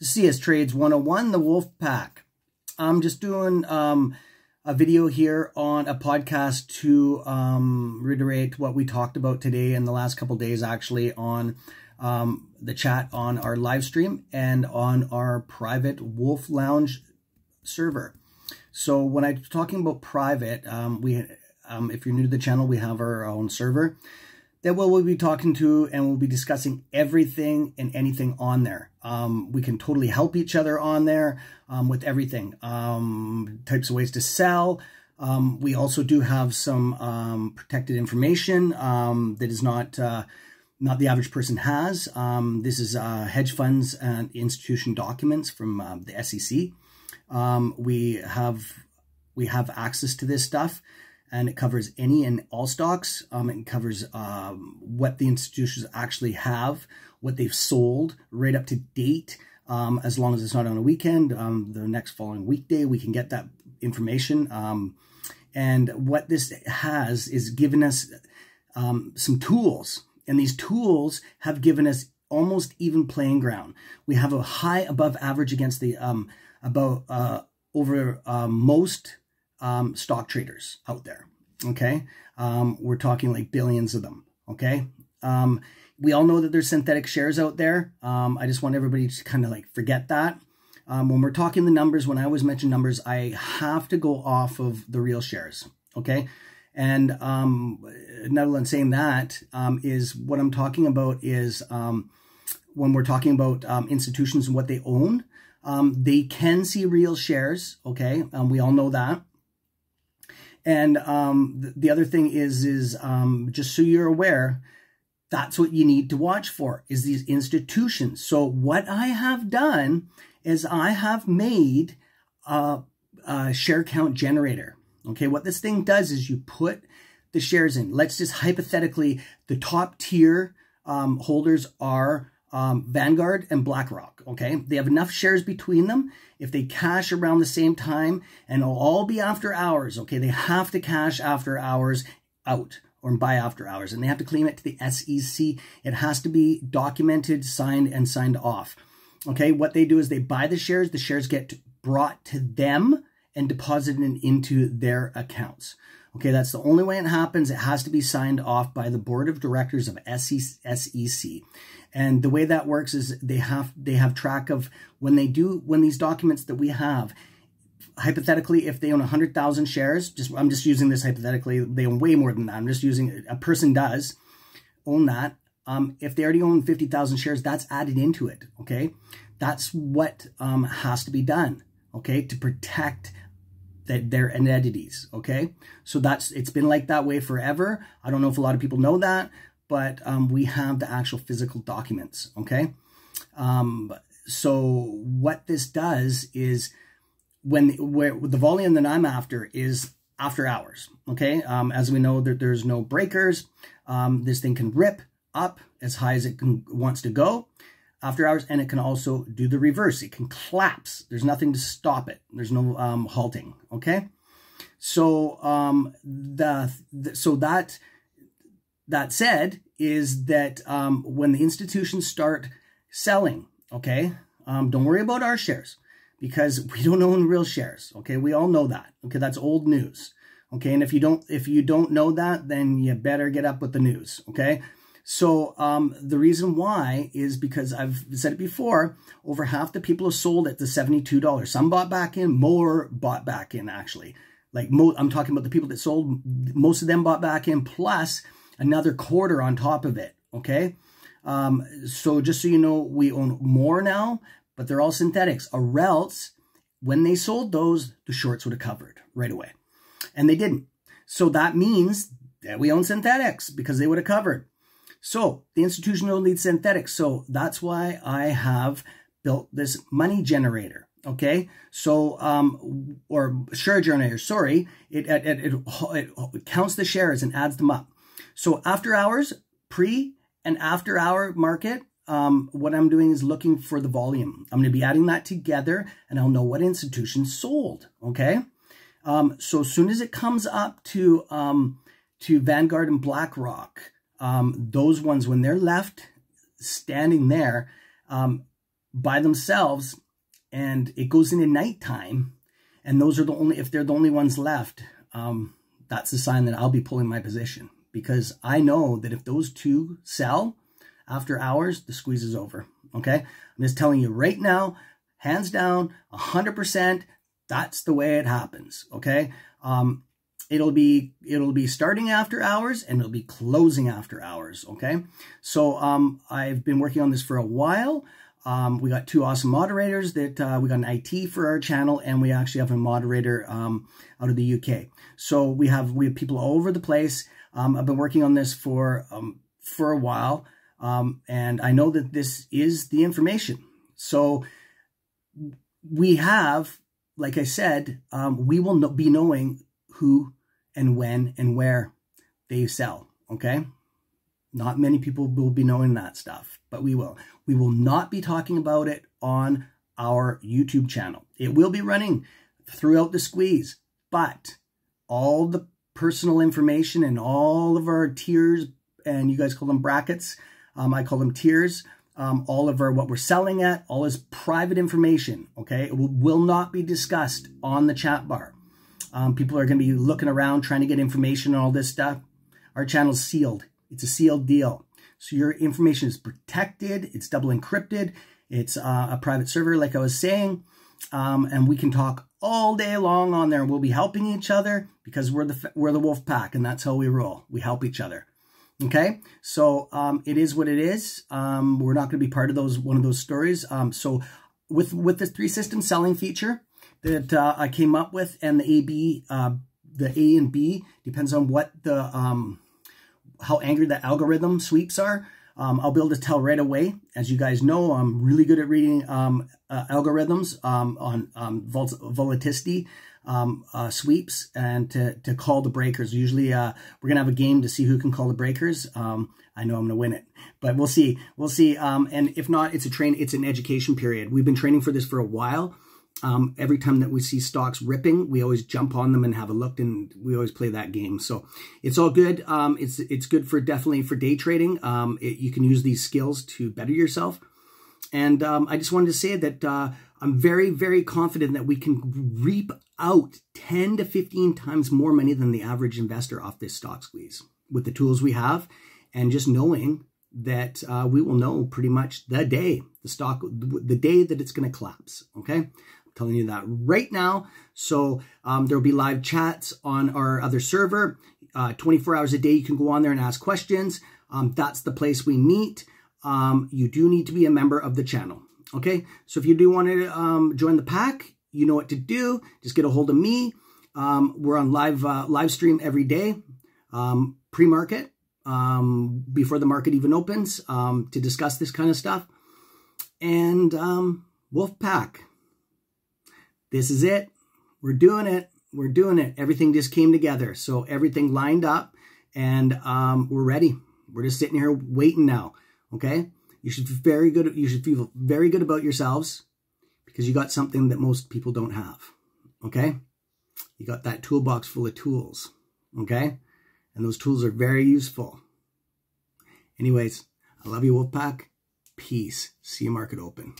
CS Trades 101, the Wolf Pack. I'm just doing a video here on a podcast to reiterate what we talked about today and the last couple days, actually, on the chat on our live stream and on our private Wolf Lounge server. So when I'm talking about private, if you're new to the channel, we have our own server that we'll be talking to, and we'll be discussing everything and anything on there. We can totally help each other on there with everything, types of ways to sell. We also do have some protected information that is not the average person has. This is hedge funds and institution documents from the SEC. We have access to this stuff. And it covers any and all stocks. It covers what the institutions actually have, what they've sold, right up to date. As long as it's not on a weekend, the next following weekday, we can get that information. And what this has is given us some tools. And these tools have given us almost even playing ground. We have a high above average against the most stock traders out there, okay? We're talking like billions of them, okay? We all know that there's synthetic shares out there. I just want everybody to kind of like forget that. When we're talking the numbers, when I always mention numbers, I have to go off of the real shares, okay? And another one saying that is what I'm talking about is when we're talking about institutions and what they own, they can see real shares, okay? We all know that. And the other thing is just so you're aware, that's what you need to watch for, is these institutions. So what I have done is I have made a share count generator. Okay, what this thing does is you put the shares in. Let's just hypothetically, the top tier holders are Vanguard and BlackRock, okay? They have enough shares between them. If they cash around the same time, and it'll all be after hours, okay? They have to cash after hours out or buy after hours, and they have to claim it to the SEC. It has to be documented, signed, and signed off, okay? What they do is they buy the shares get brought to them and deposited into their accounts. Okay, that's the only way it happens. It has to be signed off by the board of directors of SEC. And the way that works is they have track of when these documents that we have, hypothetically, if they own 100,000 shares, I'm just using this hypothetically, they own way more than that. I'm just using a person does own that. If they already own 50,000 shares, that's added into it. Okay, that's what has to be done. Okay, to protect their entities, okay? So it's been like that way forever. I don't know if a lot of people know that, but we have the actual physical documents, okay? So what this does is where the volume that I'm after is after hours, okay? As we know, there's no breakers. This thing can rip up as high as it wants to go after hours, and it can also do the reverse. It can collapse. There's nothing to stop it. There's no halting, okay? So that said is that when the institutions start selling, okay, don't worry about our shares, because we don't own real shares, okay? We all know that, okay? That's old news, okay? And if you don't know that, then you better get up with the news, okay? So the reason why is because I've said it before, over half the people have sold at the $72. Some bought back in, more bought back in actually. Like I'm talking about the people that sold, most of them bought back in plus another quarter on top of it, okay? So just so you know, we own more now, but they're all synthetics, or else when they sold those, the shorts would have covered right away. And they didn't. So that means that we own synthetics because they would have covered. So the institution only needs synthetics. So that's why I have built this money generator. Okay. So, or share generator, sorry. It counts the shares and adds them up. So after hours, pre and after hour market, what I'm doing is looking for the volume. I'm going to be adding that together and I'll know what institution sold. Okay. So as soon as it comes up to Vanguard and BlackRock, those ones, when they're left standing there, by themselves, and it goes into nighttime, and those are the only, if they're the only ones left, that's the sign that I'll be pulling my position, because I know that if those two sell after hours, the squeeze is over. Okay, I'm just telling you right now, hands down, 100%. That's the way it happens. Okay, it'll be starting after hours and it'll be closing after hours. Okay, so I've been working on this for a while. We got two awesome moderators that we got an IT for our channel, and we actually have a moderator out of the UK. So we have people all over the place. I've been working on this for a while, and I know that this is the information. So we have, like I said, we will be knowing who and when and where they sell. Okay. Not many people will be knowing that stuff, but we will. We will not be talking about it on our YouTube channel. It will be running throughout the squeeze, but all the personal information and all of our tiers, and you guys call them brackets, I call them tiers, all of our what we're selling at, all is private information, okay? It will not be discussed on the chat bar. People are going to be looking around trying to get information and all this stuff. Our channel's sealed. It's a sealed deal. So your information is protected. It's double encrypted. It's a private server, like I was saying. And we can talk all day long on there. We'll be helping each other because we're the Wolf Pack, and that's how we roll. We help each other. Okay. So it is what it is. We're not going to be part of one of those stories. So with the three system selling feature that I came up with, and the A and B depends on what the how angry the algorithm sweeps are. I'll be able to tell right away. As you guys know, I'm really good at reading algorithms on volatility sweeps, and to call the breakers. Usually we're going to have a game to see who can call the breakers. I know I'm going to win it, but we'll see. We'll see. And if not, it's an education period. We've been training for this for a while. Every time that we see stocks ripping, we always jump on them and have a look, and we always play that game. So it's all good. It's good for, definitely for day trading. You can use these skills to better yourself. And I just wanted to say that I'm very, very confident that we can reap out 10 to 15 times more money than the average investor off this stock squeeze with the tools we have, and just knowing that we will know pretty much the day the day that it's going to collapse. Okay. Telling you that right now. So there'll be live chats on our other server, 24 hours a day. You can go on there and ask questions. That's the place we meet. You do need to be a member of the channel. Okay. So if you do want to join the pack, you know what to do. Just get a hold of me. We're on live stream every day, pre-market, before the market even opens, to discuss this kind of stuff. And Wolf Pack. This is it. We're doing it. We're doing it. Everything just came together. So everything lined up, and we're ready. We're just sitting here waiting now. Okay. You should feel very good. You should feel very good about yourselves, because you got something that most people don't have. Okay. You got that toolbox full of tools. Okay. And those tools are very useful. Anyways, I love you, Wolfpack. Peace. See you market open.